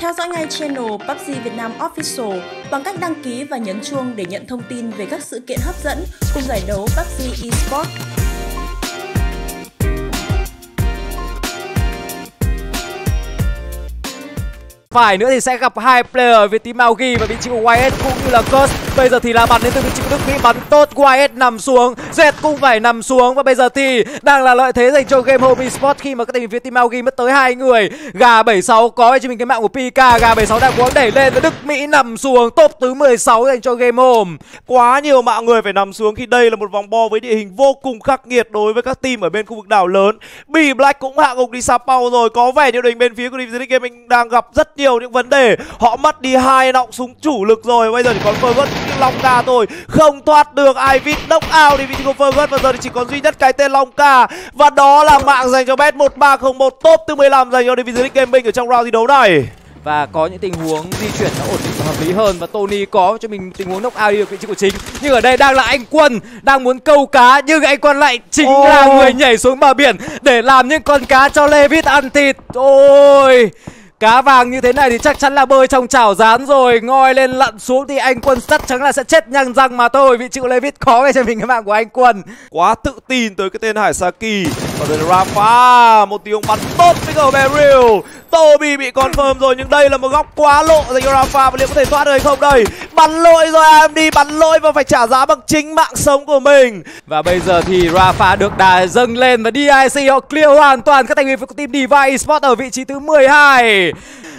Theo dõi ngay channel PUBG Việt Nam Official bằng cách đăng ký và nhấn chuông để nhận thông tin về các sự kiện hấp dẫn cùng giải đấu PUBG eSports. Phải nữa thì sẽ gặp hai player về team Maugi và vị trí của YS cũng như là Curse. Bây giờ thì là bắn đến từ vị trí của Đức Mỹ, bắn tốt, YS nằm xuống, Z cũng phải nằm xuống. Và bây giờ thì đang là lợi thế dành cho Game Home Esports khi mà các thành viên phía team Maugi mất tới hai người. Gà 76 có cho mình cái mạng của PK, gà 76 đang cố đẩy lên và Đức Mỹ nằm xuống. Top thứ 16 dành cho Game Home. Quá nhiều mạng người phải nằm xuống khi đây là một vòng bo với địa hình vô cùng khắc nghiệt đối với các team ở bên khu vực đảo lớn. Bì Black cũng hạ gục đi Sao Paulo rồi. Có vẻ như đội bên phía của DxG mình đang gặp rất nhiều những vấn đề. Họ mất đi hai nọng súng chủ lực rồi. Bây giờ chỉ còn Fergus những Long Ca thôi. Không thoát được Ivy knock out đi vị trí của Fergus và giờ thì chỉ còn duy nhất cái tên Long Ca. Và đó là mạng dành cho Bet 1301 top thứ 15 dành cho DxG Gaming ở trong round thi đấu này. Và có những tình huống di chuyển nó ổn định và hợp lý hơn. Và Tony có cho mình tình huống knock out đi được vị trí của chính. Nhưng ở đây đang là anh Quân đang muốn câu cá, nhưng anh Quân lại chính là người nhảy xuống bờ biển để làm những con cá cho Levit ăn thịt. Ôi, cá vàng như thế này thì chắc chắn là bơi trong chảo rán rồi. Ngoi lên lặn xuống thì anh Quân chắc chắn là sẽ chết nhăn răng mà thôi. Vị trí của Levit khó về cho mình cái mạng của anh Quân. Quá tự tin tới cái tên Hải Saki. Còn đây là Rafa, một tiếng bắn tốt với cầu Beryl. Toby bị confirm rồi nhưng đây là một góc quá lộ dành cho Rafa. Và liệu có thể thoát được hay không đây? Bắn lỗi rồi, AMD bắn lỗi và phải trả giá bằng chính mạng sống của mình. Và bây giờ thì Rafa được đà dâng lên và DIC họ clear hoàn toàn các thành viên của team Diva Esports ở vị trí thứ 12.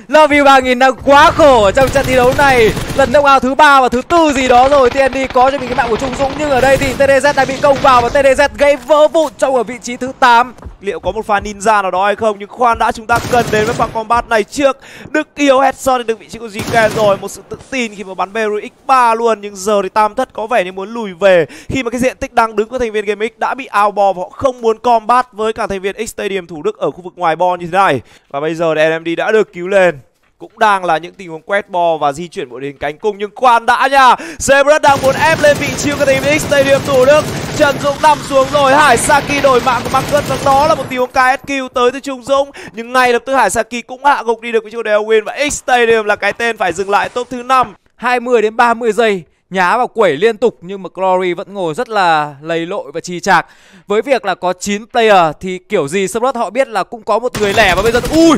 Love You 3000 đang quá khổ trong trận thi đấu này. Lần knock out thứ 3 và thứ 4 gì đó rồi. TND có cho mình cái mạng của Trung Dũng. Nhưng ở đây thì TDZ đã bị công vào và TDZ gây vỡ vụn trong ở vị trí thứ 8. Liệu có một pha ninja nào đó hay không? Nhưng khoan đã, chúng ta cần đến với pha combat này trước. Đức Yêu headshot đến được vị trí của DK rồi. Một sự tự tin khi mà bắn Beru X3 luôn. Nhưng giờ thì Tam Thất có vẻ như muốn lùi về khi mà cái diện tích đang đứng của thành viên Game X đã bị ao bò và họ không muốn combat với cả thành viên X Stadium Thủ Đức ở khu vực ngoài bo như thế này. Và bây giờ thì LMD đã được cứu lên. Cũng đang là những tình huống quét bò và di chuyển bộ đến cánh cung. Nhưng khoan đã nha, Zebrus đang muốn ép lên vị trí của team X Stadium Thủ Đức. Trần Dũng nằm xuống rồi, Hải Saki đổi mạng của Marcus và đó là một tình huống KSQ tới từ Trung Dũng. Nhưng ngay lập tức Hải Saki cũng hạ gục đi được vị trí của Delwin và X Stadium là cái tên phải dừng lại top thứ 5. 20 đến 30 giây nhá vào quẩy liên tục nhưng mà Glory vẫn ngồi rất là lầy lội và trì trạc. Với việc là có 9 player thì kiểu gì Zebrus họ biết là cũng có một người lẻ. Và bây giờ ui,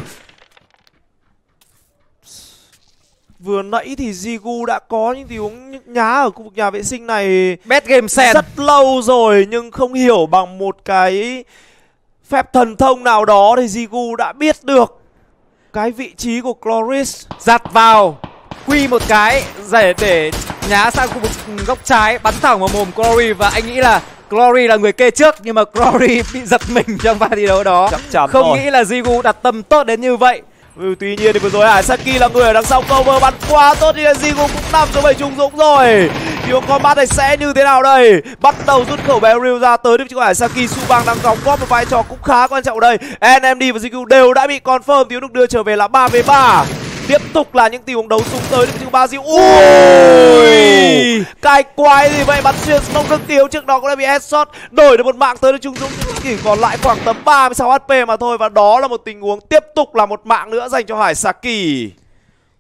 vừa nãy thì Zigu đã có những tình huống nhá ở khu vực nhà vệ sinh này Bet Game Sen rất lâu rồi, nhưng không hiểu bằng một cái phép thần thông nào đó thì Zigu đã biết được cái vị trí của Chloris. Giặt vào quy một cái để nhá sang khu vực góc trái, bắn thẳng vào mồm Glory và anh nghĩ là Glory là người kê trước nhưng mà Glory bị giật mình trong pha thi đấu đó. Không rồi. Nghĩ là Zigu đặt tầm tốt đến như vậy. Ừ, tuy nhiên thì vừa rồi Hải Saki là người ở đằng sau cover bắn quá tốt thì Zigu cũng nằm số 7 Trung Dũng rồi. Điều combat này sẽ như thế nào đây? Bắt đầu rút khẩu Beryl ra tới được chứ Hải Saki. Su Bang đang đóng góp một vai trò cũng khá quan trọng đây. NMD và Zigu đều đã bị confirm, thiếu được đưa trở về là 3v3. Tiếp tục là những tình huống đấu súng tới được chứ Brazil. Ui, cái quái gì vậy, bắn xuyên smoke Đức Tiếu trước đó cũng đã bị headshot. Đổi được một mạng tới được Trung Dũng, chỉ còn lại khoảng tầm 36 HP mà thôi. Và đó là một tình huống tiếp tục là một mạng nữa dành cho Hải Saki.